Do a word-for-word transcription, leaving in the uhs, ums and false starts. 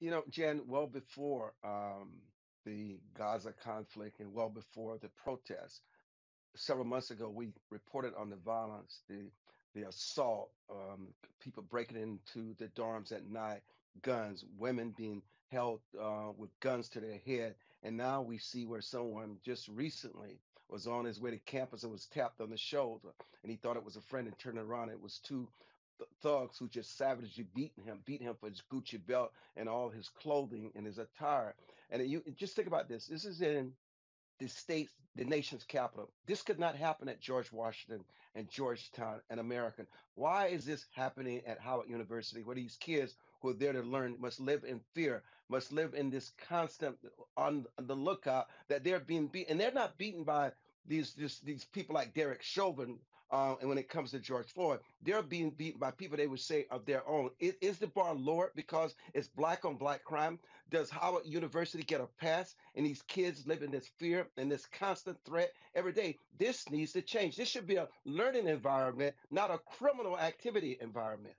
You know, Jen, well before um, the Gaza conflict and well before the protests, several months ago, we reported on the violence, the the assault, um, people breaking into the dorms at night, guns, women being held uh, with guns to their head. And now we see where someone just recently was on his way to campus and was tapped on the shoulder, and he thought it was a friend and turned around. It was two th- thugs who just savagely beaten him, beat him for his Gucci belt and all his clothing and his attire. And you just think about this. This is in the state's, the nation's capital. This could not happen at George Washington and Georgetown and American. Why is this happening at Howard University, where these kids who are there to learn must live in fear, must live in this constant on the lookout that they're being beaten? And they're not beaten by these this, these people like Derek Chauvin. Uh, and when it comes to George Floyd, they're being beaten by people they would say of their own. Is, is the bar lowered because it's black on black crime? Does Howard University get a pass? And these kids live in this fear and this constant threat every day. This needs to change. This should be a learning environment, not a criminal activity environment.